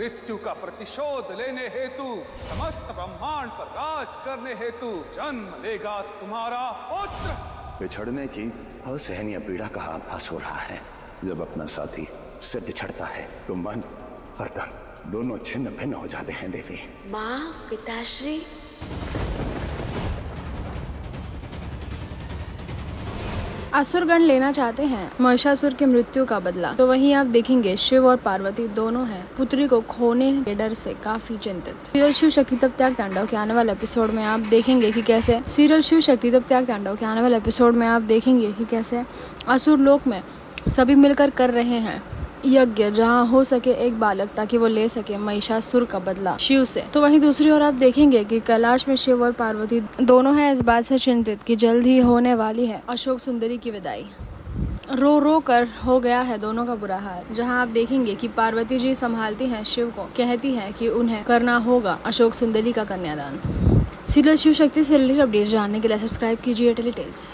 मृत्यु का प्रतिशोध लेने हेतु, समस्त ब्रह्मांड पर राज करने हेतु जन्म लेगा तुम्हारा पुत्र। बिछड़ने की असहनीय पीड़ा का आभास हो रहा है। जब अपना साथी से बिछड़ता है तो मन और तन दोनों छिन्न भिन्न हो जाते हैं। देवी माँ, पिताश्री, असुरगण लेना चाहते हैं महिषासुर की मृत्यु का बदला, तो वहीं आप देखेंगे शिव और पार्वती दोनों हैं पुत्री को खोने के डर से काफी चिंतित। सीरियल शिव शक्ति तप त्याग तांडव के आने वाले एपिसोड में आप देखेंगे कि कैसे असुर लोक में सभी मिलकर कर रहे हैं यज्ञ, जहाँ हो सके एक बालक ताकि वो ले सके महिषासुर का बदला शिव से। तो वहीं दूसरी ओर आप देखेंगे कि कैलाश में शिव और पार्वती दोनों हैं इस बात से चिंतित कि जल्द ही होने वाली है अशोक सुंदरी की विदाई। रो रो कर हो गया है दोनों का बुरा हाल, जहाँ आप देखेंगे कि पार्वती जी संभालती हैं शिव को, कहती हैं कि उन्हें करना होगा अशोक सुंदरी का कन्यादान। सीरियल शिव शक्ति से रिलेटेड अपडेट जानने के लिए सब्सक्राइब कीजिए टेलीटेल्स।